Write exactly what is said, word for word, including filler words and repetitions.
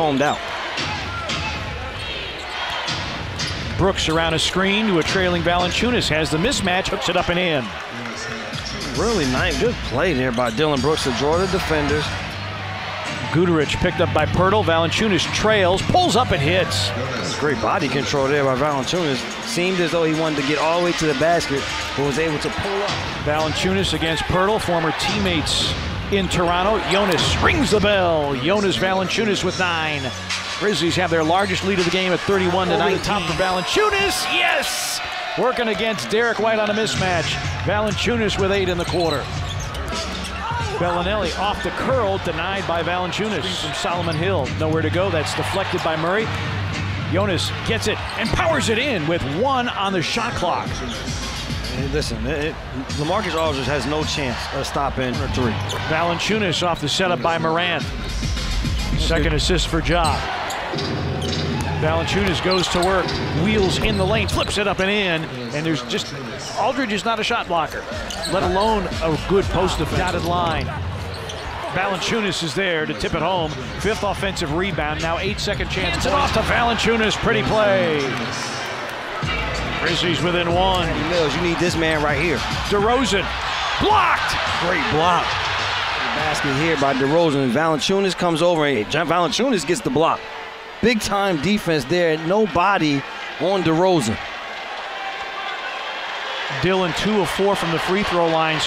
combed out. Brooks around a screen to a trailing Valanciunas, has the mismatch, hooks it up and in. Really nice, good play there by Dillon Brooks to draw the defenders. Guterich picked up by Pirtle. Valanciunas trails, pulls up and hits. Great body control there by Valanciunas. Seemed as though he wanted to get all the way to the basket, but was able to pull up. Valanciunas against Pirtle, former teammates in Toronto. Jonas rings the bell. Jonas Valanciunas with nine. Grizzlies have their largest lead of the game at thirty-one to nine. Top for Valanciunas. Yes! Working against Derek White on a mismatch. Valanciunas with eight in the quarter. Bellinelli off the curl, denied by Valanciunas from Solomon Hill. Nowhere to go, that's deflected by Murray. Jonas gets it and powers it in with one on the shot clock. Hey, listen, it, it, LaMarcus Aldridge has no chance of stopping a three. Valanciunas off the setup by Morant. Second assist for Ja. Valanciunas goes to work, wheels in the lane, flips it up and in, and there's just, Aldridge is not a shot blocker, let alone a good post dotted line. Valanciunas is there to tip it home. Fifth offensive rebound, now eight second chance. Hands it off to Valanciunas, pretty play. Grizzlies within one. Mills, you need this man right here. DeRozan, blocked. Great block. Basket here by DeRozan. Valanciunas comes over, and Valanciunas gets the block. Big time defense there, nobody on DeRozan. Dillon two of four from the free throw line.